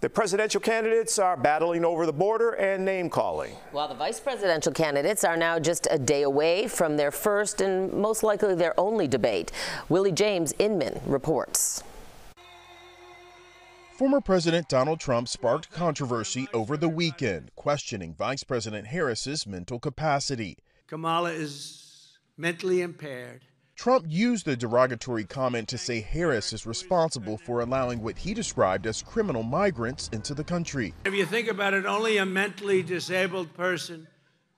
The presidential candidates are battling over the border and name-calling. While the vice presidential candidates are now just a day away from their first and most likely their only debate. Willie James Inman reports. Former President Donald Trump sparked controversy over the weekend, questioning Vice President Harris's mental capacity. Kamala is mentally impaired. Trump used the derogatory comment to say Harris is responsible for allowing what he described as criminal migrants into the country. If you think about it, only a mentally disabled person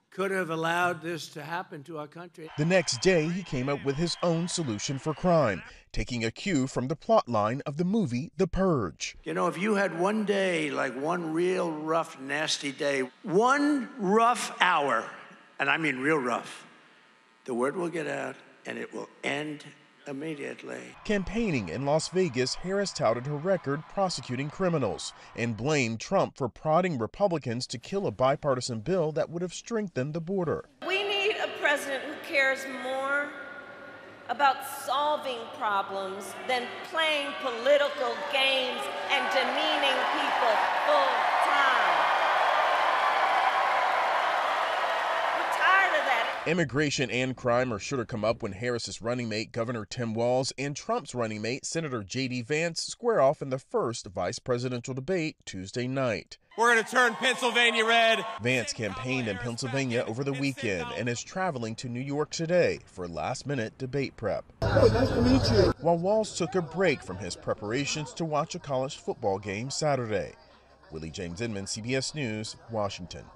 could have allowed this to happen to our country. The next day, he came up with his own solution for crime, taking a cue from the plot line of the movie The Purge. You know, if you had one day, like one real rough, nasty day, one rough hour, and I mean real rough, the word will get out, and it will end immediately. Campaigning in Las Vegas, Harris touted her record prosecuting criminals and blamed Trump for prodding Republicans to kill a bipartisan bill that would have strengthened the border. We need a president who cares more about solving problems than playing political games and demeaning people full time. Immigration and crime are sure to come up when Harris's running mate, Governor Tim Walz, and Trump's running mate, Senator J.D. Vance, square off in the first vice presidential debate Tuesday night. We're going to turn Pennsylvania red. Vance campaigned in Pennsylvania over the weekend and is traveling to New York today for last-minute debate prep. Hey, nice to meet you. While Walz took a break from his preparations to watch a college football game Saturday. Willie James Inman, CBS News, Washington.